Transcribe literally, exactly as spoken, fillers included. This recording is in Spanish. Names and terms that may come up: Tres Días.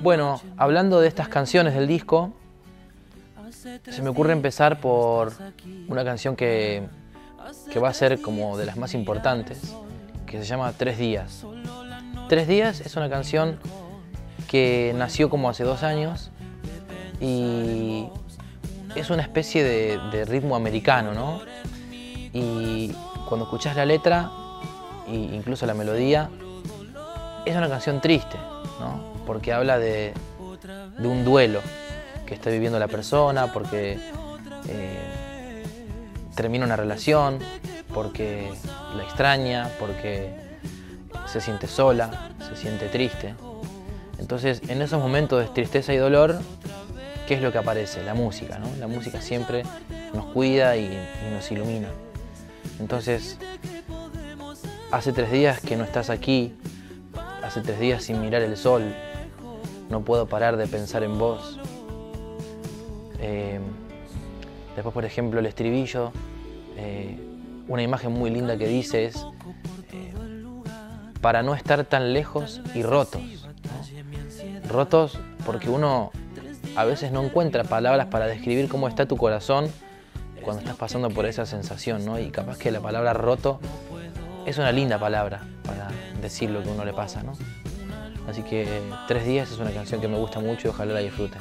Bueno, hablando de estas canciones del disco, se me ocurre empezar por una canción que, que va a ser como de las más importantes, que se llama Tres Días. Tres Días es una canción que nació como hace dos años y es una especie de, de ritmo americano, ¿no? Y cuando escuchás la letra e incluso la melodía, es una canción triste, ¿no? Porque habla de, de un duelo que está viviendo la persona, porque eh, termina una relación, porque la extraña, porque se siente sola, se siente triste. Entonces, en esos momentos de tristeza y dolor, ¿qué es lo que aparece? La música, ¿no? La música siempre nos cuida y, y nos ilumina. Entonces, hace tres días que no estás aquí, hace tres días sin mirar el sol, no puedo parar de pensar en vos. Eh, después, por ejemplo, el estribillo, eh, una imagen muy linda que dice es eh, para no estar tan lejos y rotos, ¿no? Rotos porque uno a veces no encuentra palabras para describir cómo está tu corazón cuando estás pasando por esa sensación, ¿no? Y capaz que la palabra roto es una linda palabra para decir lo que a uno le pasa, ¿no? Así que eh, Tres Días es una canción que me gusta mucho y ojalá la disfruten.